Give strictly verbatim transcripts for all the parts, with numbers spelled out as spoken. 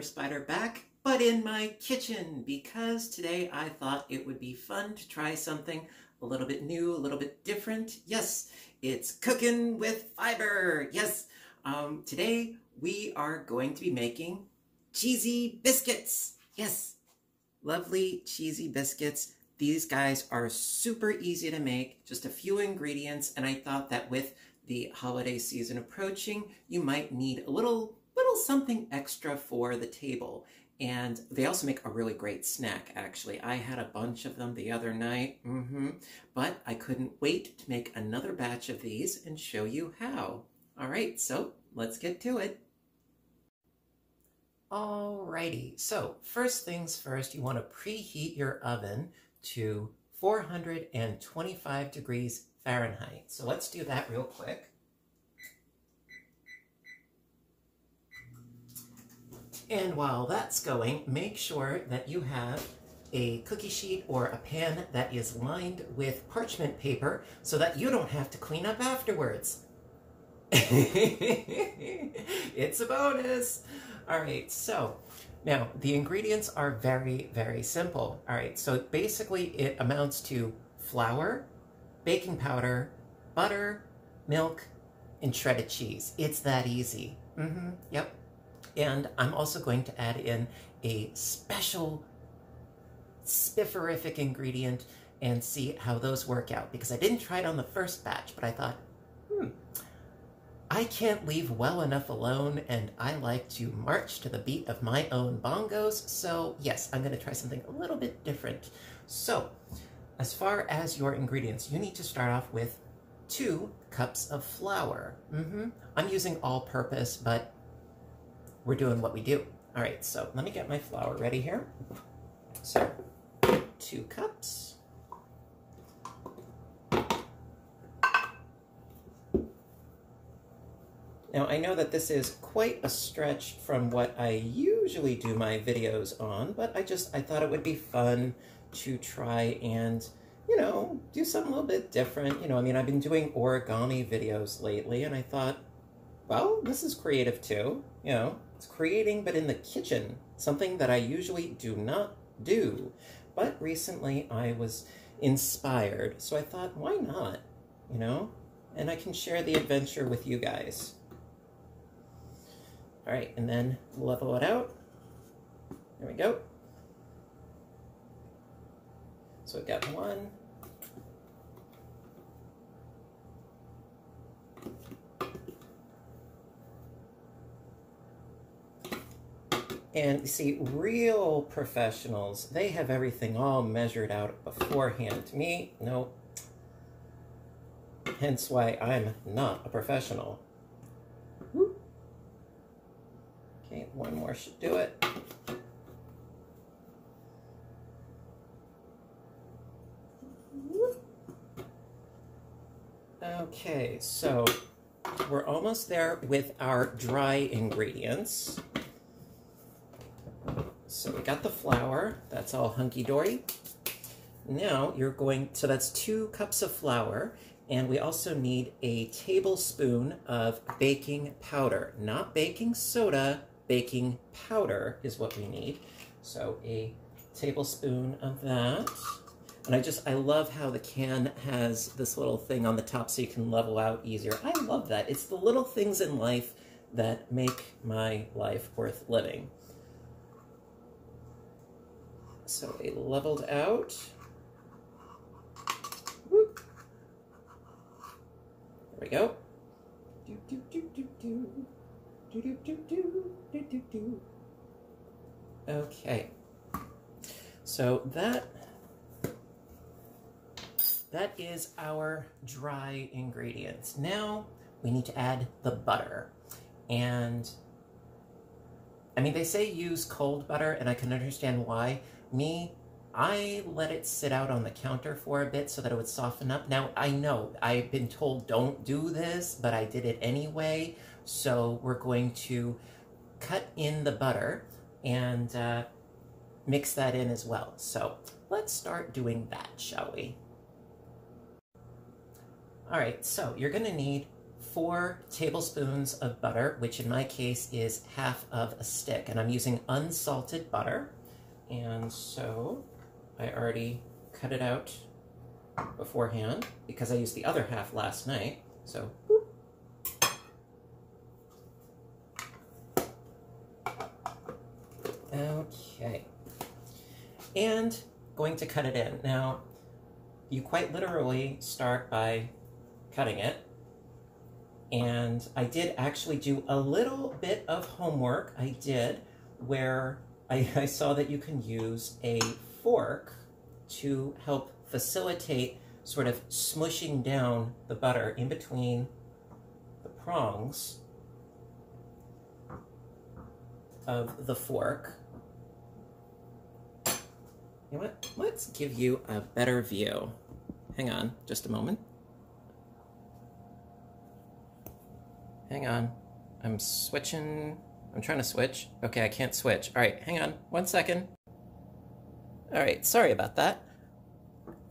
Biker Spider back, but in my kitchen, because today I thought it would be fun to try something a little bit new, a little bit different. Yes, it's cooking with fiber. Yes, um, today we are going to be making cheesy biscuits. Yes, lovely cheesy biscuits. These guys are super easy to make, just a few ingredients, and I thought that with the holiday season approaching, you might need a little, little something extra for the table. And they also make a really great snack, actually. I had a bunch of them the other night, mm-hmm. But I couldn't wait to make another batch of these and show you how. All right, so let's get to it. Alrighty, so first things first, you want to preheat your oven to four hundred twenty-five degrees Fahrenheit. So let's do that real quick. And while that's going, make sure that you have a cookie sheet or a pan that is lined with parchment paper so that you don't have to clean up afterwards. It's a bonus. All right, so now the ingredients are very, very simple. All right, so basically it amounts to flour, baking powder, butter, milk, and shredded cheese. It's that easy. Mm-hmm, yep. And I'm also going to add in a special spifferific ingredient and see how those work out, because I didn't try it on the first batch, but I thought, hmm, I can't leave well enough alone, and I like to march to the beat of my own bongos, so yes, I'm going to try something a little bit different. So, as far as your ingredients, you need to start off with two cups of flour. Mm-hmm. I'm using all-purpose, but we're doing what we do. All right, so let me get my flour ready here. So, two cups. Now, I know that this is quite a stretch from what I usually do my videos on, but I just, I thought it would be fun to try and, you know, do something a little bit different. You know, I mean, I've been doing origami videos lately, and I thought, well, this is creative too. You know, it's creating, but in the kitchen, something that I usually do not do. But recently I was inspired, so I thought, why not? You know, and I can share the adventure with you guys. All right, and then level it out. There we go. So we've got one. And you see, real professionals, they have everything all measured out beforehand. Me, no. Hence why I'm not a professional. Okay, one more should do it. Okay, so we're almost there with our dry ingredients. So we got the flour, that's all hunky-dory. Now you're going, so that's two cups of flour, and we also need a tablespoon of baking powder, not baking soda. Baking powder is what we need. So a tablespoon of that. And I just, I love how the can has this little thing on the top so you can level out easier. I love that. It's the little things in life that make my life worth living. So a leveled out. Whoop. There we go. Do, do, do, do, do. Do, do, do, do, do, do, do. Okay, so that, that is our dry ingredients. Now we need to add the butter. And I mean, they say use cold butter, and I can understand why. Me, I let it sit out on the counter for a bit so that it would soften up. Now, I know I've been told don't do this, but I did it anyway. So we're going to cut in the butter and uh, mix that in as well. So let's start doing that, shall we? All right, so you're gonna need four tablespoons of butter, which in my case is half of a stick, and I'm using unsalted butter. And so I already cut it out beforehand because I used the other half last night. So whoop. Okay. And going to cut it in. Now, you quite literally start by cutting it. And I did actually do a little bit of homework. I did where I, I saw that you can use a fork to help facilitate sort of smushing down the butter in between the prongs of the fork. You know what? Let's give you a better view. Hang on just a moment. Hang on. I'm switching. I'm trying to switch. Okay, I can't switch. All right, hang on one second. All right, sorry about that.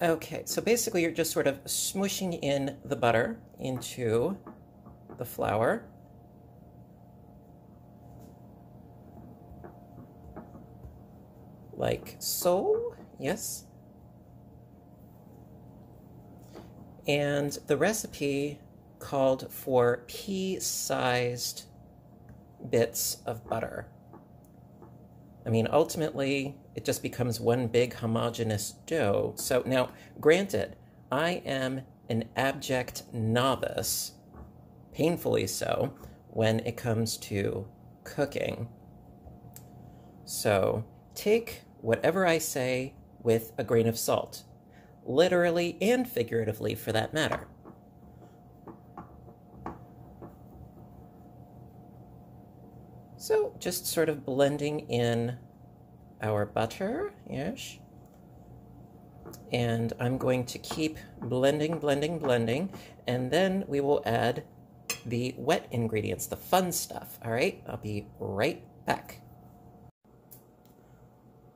Okay, so basically you're just sort of smooshing in the butter into the flour. Like so, yes. And the recipe called for pea-sized bits of butter. I mean, ultimately, it just becomes one big homogeneous dough. So now, granted, I am an abject novice, painfully so, when it comes to cooking. So take whatever I say with a grain of salt, literally and figuratively for that matter. So just sort of blending in our butter, yes. And I'm going to keep blending, blending, blending, and then we will add the wet ingredients, the fun stuff, all right? I'll be right back.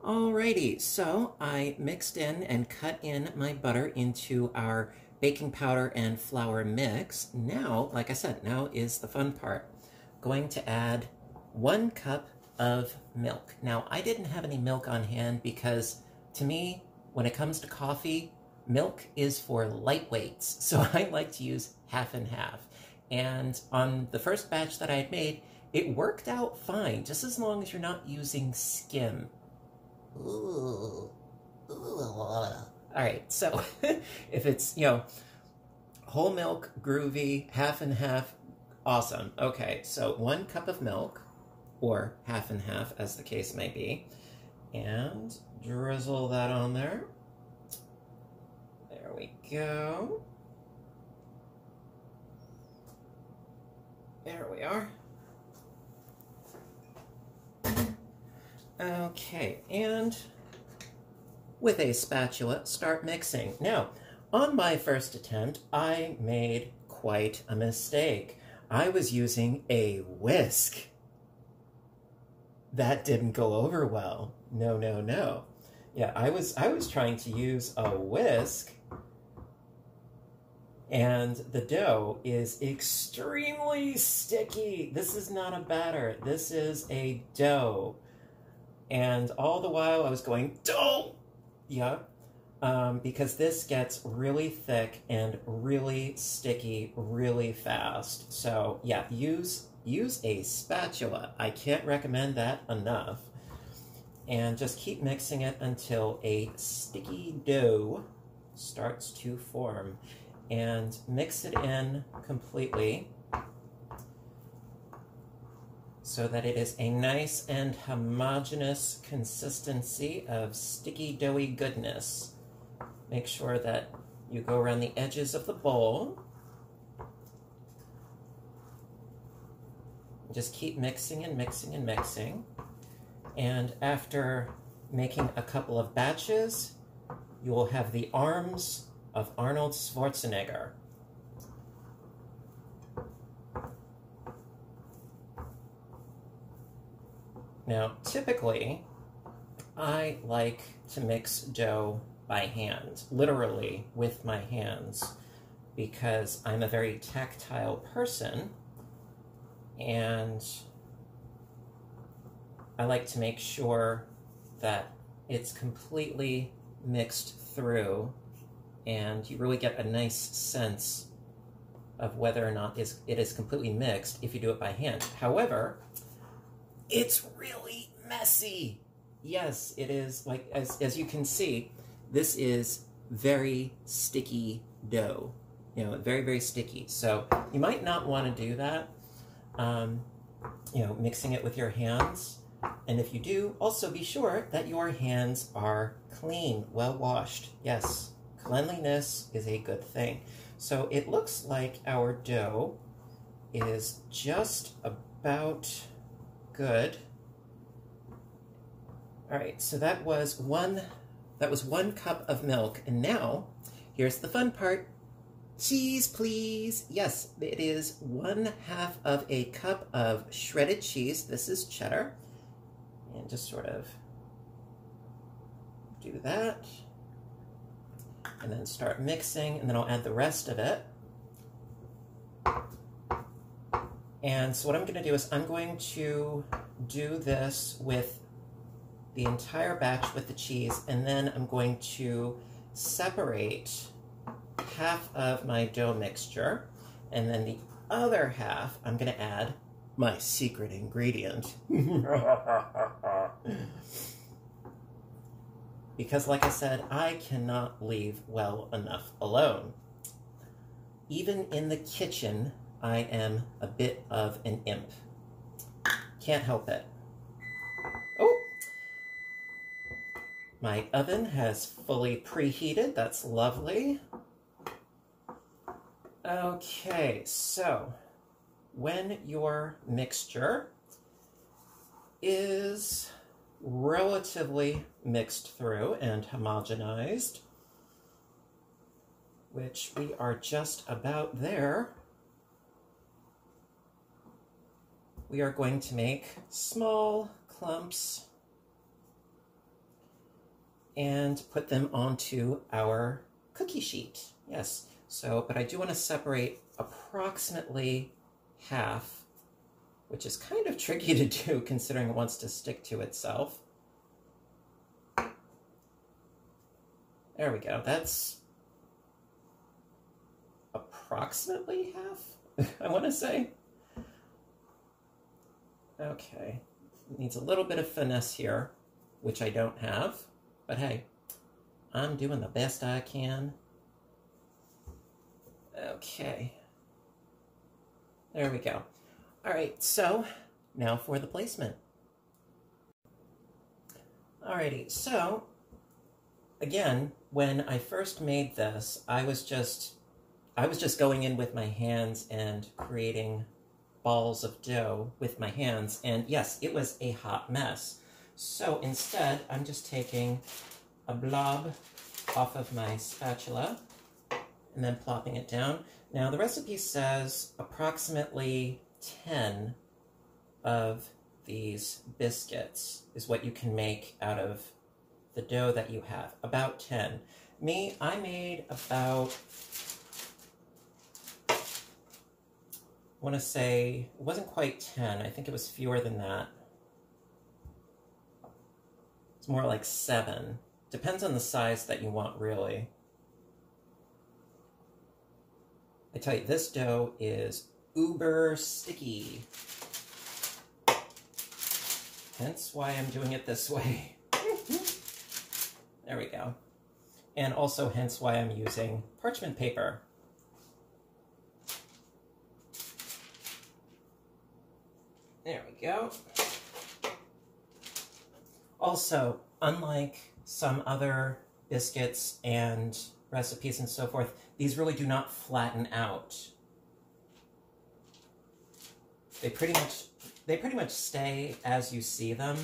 Alrighty, so I mixed in and cut in my butter into our baking powder and flour mix. Now, like I said, now is the fun part. Going to add one cup of milk. Now, I didn't have any milk on hand because to me, when it comes to coffee, milk is for lightweights. So I like to use half and half. And on the first batch that I had made, it worked out fine, just as long as you're not using skim. Ooh. Ooh. Alright, so if it's, you know, whole milk, groovy, half and half, awesome. Okay, so one cup of milk, or half and half as the case may be, and drizzle that on there. There we go. There we are. Okay, and with a spatula, start mixing. Now, on my first attempt, I made quite a mistake. I was using a whisk. That didn't go over well. No, no, no. Yeah, I was I was trying to use a whisk, and the dough is extremely sticky. This is not a batter. This is a dough. And all the while I was going, dough! Yeah, um, because this gets really thick and really sticky really fast. So yeah, use, use a spatula. I can't recommend that enough. And just keep mixing it until a sticky dough starts to form. And mix it in completely, so that it is a nice and homogeneous consistency of sticky, doughy goodness. Make sure that you go around the edges of the bowl. Just keep mixing and mixing and mixing. And after making a couple of batches, you will have the arms of Arnold Schwarzenegger. Now, typically, I like to mix dough by hand, literally with my hands. because I'm a very tactile person, and I like to make sure that it's completely mixed through, and you really get a nice sense of whether or not it is completely mixed if you do it by hand. However, it's really messy. Yes, it is. Like, as, as you can see, this is very sticky dough. You know, very, very sticky. So you might not want to do that, um, you know, mixing it with your hands. And if you do, also be sure that your hands are clean, well washed. Yes, cleanliness is a good thing. So it looks like our dough is just about good. All right, so that was one, that was one cup of milk. And now, here's the fun part. Cheese, please. Yes, it is one half of a cup of shredded cheese. This is cheddar. And just sort of do that. And then start mixing, and then I'll add the rest of it. And so what I'm going to do is I'm going to do this with the entire batch with the cheese, and then I'm going to separate half of my dough mixture, and then the other half I'm going to add my secret ingredient. Because, like I said, I cannot leave well enough alone. Even in the kitchen, I am a bit of an imp. Can't help it. Oh! My oven has fully preheated. That's lovely. Okay, so when your mixture is relatively mixed through and homogenized, which we are just about there, we are going to make small clumps and put them onto our cookie sheet. Yes, so, but I do want to separate approximately half, which is kind of tricky to do considering it wants to stick to itself. There we go. That's approximately half, I want to say. Okay. Needs a little bit of finesse here, which I don't have. But hey, I'm doing the best I can. Okay. There we go. All right, so now for the placement. Alrighty, so again, when I first made this, I was just, I was just going in with my hands and creating balls of dough with my hands, and yes, it was a hot mess. So instead, I'm just taking a blob off of my spatula and then plopping it down. Now the recipe says approximately ten of these biscuits is what you can make out of the dough that you have. About ten. Me, I made about, I want to say, it wasn't quite ten. I think it was fewer than that. It's more like seven. Depends on the size that you want, really. I tell you, this dough is uber sticky. Hence why I'm doing it this way. There we go. And also hence why I'm using parchment paper. There we go. Also, unlike some other biscuits and recipes and so forth, these really do not flatten out. They pretty much, they pretty much stay as you see them.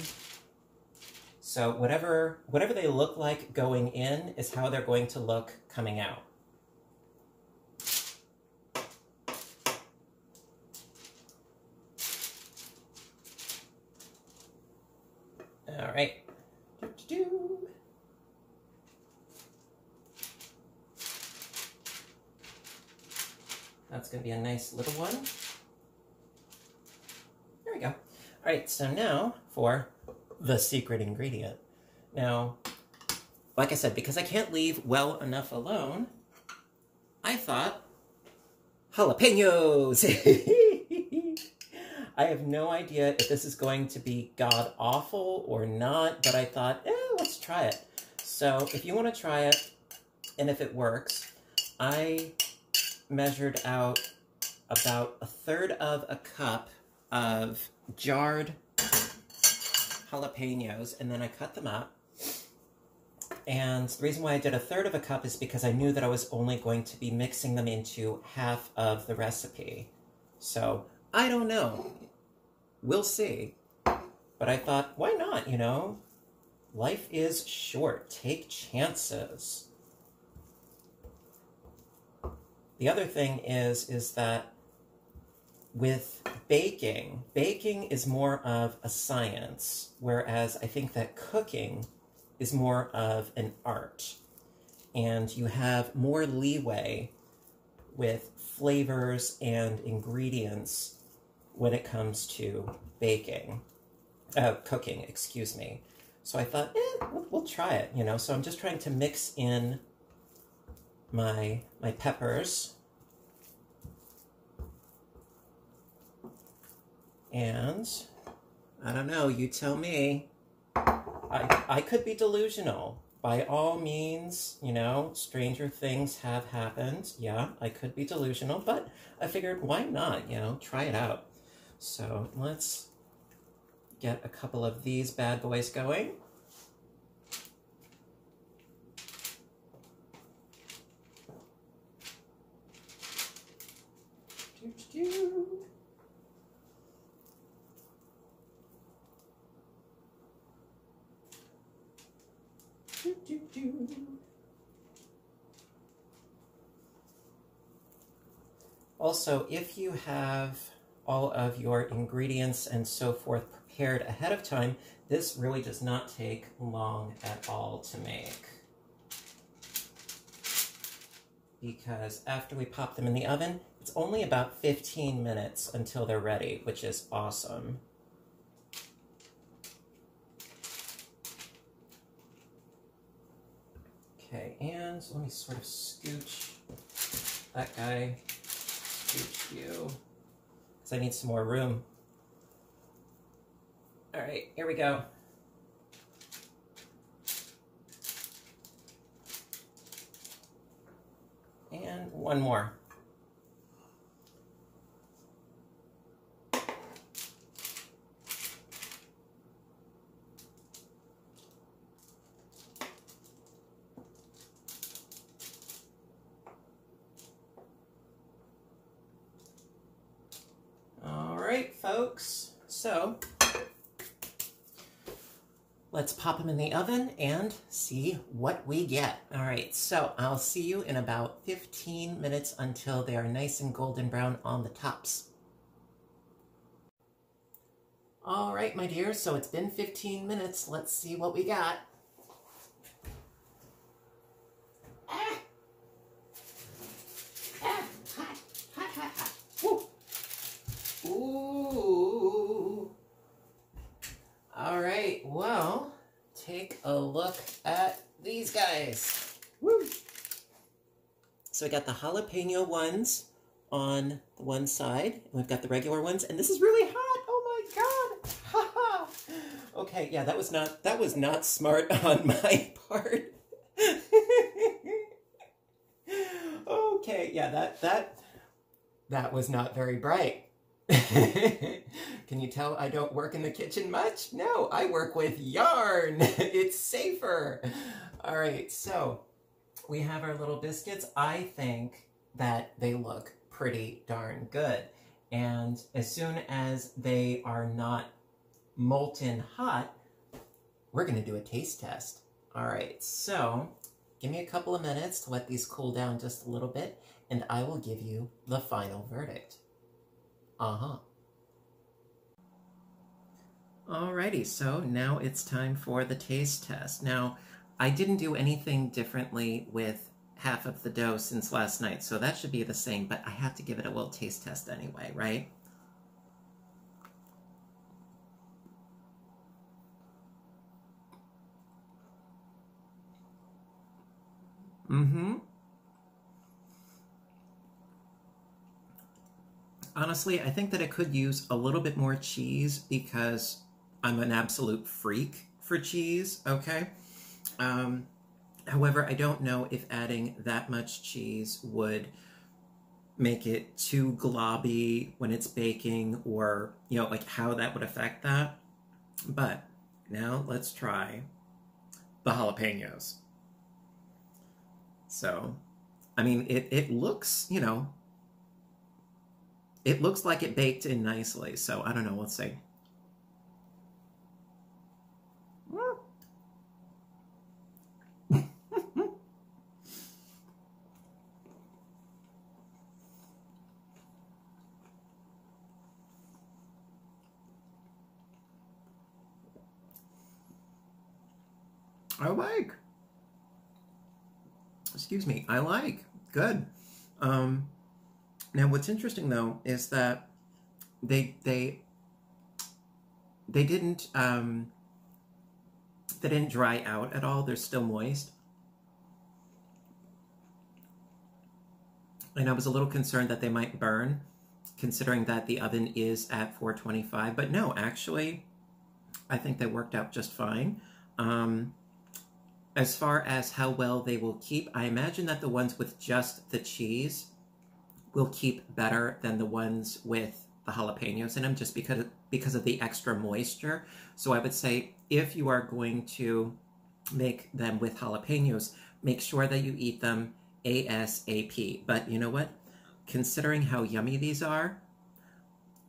So whatever, whatever they look like going in is how they're going to look coming out. All right. Doo-doo-doo. That's going to be a nice little one. There we go. All right, so now for the secret ingredient. Now, like I said, because I can't leave well enough alone, I thought jalapenos. I have no idea if this is going to be god awful or not, but I thought, eh, let's try it. So if you want to try it, and if it works, I measured out about a third of a cup of jarred jalapenos, and then I cut them up. And the reason why I did a third of a cup is because I knew that I was only going to be mixing them into half of the recipe. So, I don't know. We'll see. But I thought, why not, you know? Life is short. Take chances. The other thing is, is that with baking, baking is more of a science, whereas I think that cooking is more of an art, and you have more leeway with flavors and ingredients when it comes to baking, uh, cooking, excuse me. So I thought, eh, we'll, we'll try it, you know. So I'm just trying to mix in my, my peppers and I don't know, you tell me. I, I could be delusional. By all means, you know, stranger things have happened. Yeah, I could be delusional, but I figured why not, you know, try it out. So let's get a couple of these bad boys going. Doo-doo-doo. Also, if you have all of your ingredients and so forth prepared ahead of time, this really does not take long at all to make. Because after we pop them in the oven, it's only about fifteen minutes until they're ready, which is awesome. Okay, and let me sort of scooch that guy, scooch you, because I need some more room. All right, here we go. And one more. Folks, so let's pop them in the oven and see what we get. All right, so I'll see you in about fifteen minutes until they are nice and golden brown on the tops. All right, my dear, so it's been fifteen minutes. Let's see what we got. Ah! Ah! Hot, hot, hot, hot. Woo! Ooh. All right, well, take a look at these guys. Woo. So we got the jalapeno ones on the one side, and we've got the regular ones, and this is really hot. Oh my God. Ha ha. Okay, yeah, that was not that was not smart on my part. Okay, yeah, that that that was not very bright. Can you tell I don't work in the kitchen much? No, I work with yarn. It's safer. All right, so we have our little biscuits. I think that they look pretty darn good. And as soon as they are not molten hot, we're going to do a taste test. All right, so give me a couple of minutes to let these cool down just a little bit, and I will give you the final verdict. Uh-huh. Alrighty, so now it's time for the taste test. Now, I didn't do anything differently with half of the dough since last night, so that should be the same, but I have to give it a little taste test anyway, right? Mm-hmm. Honestly, I think that I could use a little bit more cheese because I'm an absolute freak for cheese, okay? Um, however, I don't know if adding that much cheese would make it too globby when it's baking, or, you know, like how that would affect that. But now let's try the jalapenos. So, I mean, it, it looks, you know, it looks like it baked in nicely. So, I don't know, let's see. I like. Excuse me, I like. Good. Um, now, what's interesting, though, is that they they they didn't um, they didn't dry out at all. They're still moist, and I was a little concerned that they might burn, considering that the oven is at four twenty-five. But no, actually, I think they worked out just fine. Um, As far as how well they will keep, I imagine that the ones with just the cheese will keep better than the ones with the jalapenos in them, just because of, because of the extra moisture. So I would say if you are going to make them with jalapenos, make sure that you eat them ASAP. But you know what? Considering how yummy these are,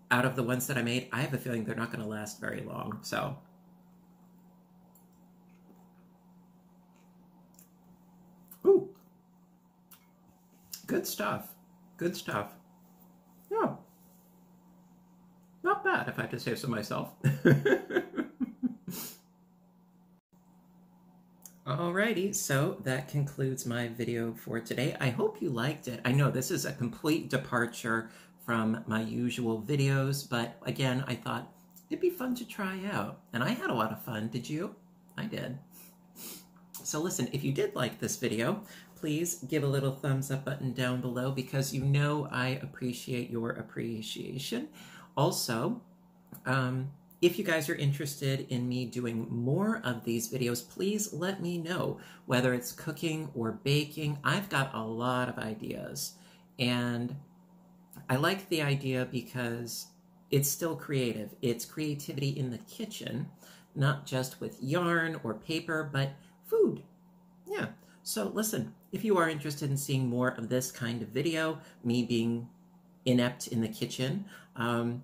out of the ones that I made, I have a feeling they're not going to last very long. So... ooh, good stuff, good stuff. Yeah, not bad if I have to say so myself. Alrighty, so that concludes my video for today. I hope you liked it. I know this is a complete departure from my usual videos, but again, I thought it'd be fun to try out. And I had a lot of fun, did you? I did. So listen, if you did like this video, please give a little thumbs up button down below, because you know I appreciate your appreciation. Also, um, if you guys are interested in me doing more of these videos, please let me know, whether it's cooking or baking. I've got a lot of ideas, and I like the idea because it's still creative. It's creativity in the kitchen, not just with yarn or paper, but food. Yeah. So listen, if you are interested in seeing more of this kind of video, me being inept in the kitchen, um,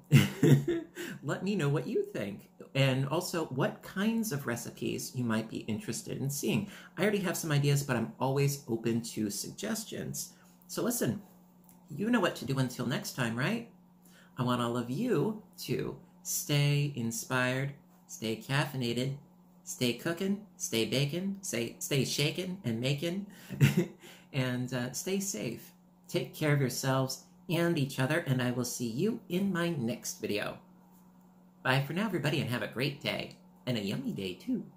let me know what you think, and also what kinds of recipes you might be interested in seeing. I already have some ideas, but I'm always open to suggestions. So listen, you know what to do until next time, right? I want all of you to stay inspired, stay caffeinated, stay cooking, stay baking, stay, stay shaking and making, and uh, stay safe. Take care of yourselves and each other, and I will see you in my next video. Bye for now, everybody, and have a great day, and a yummy day, too.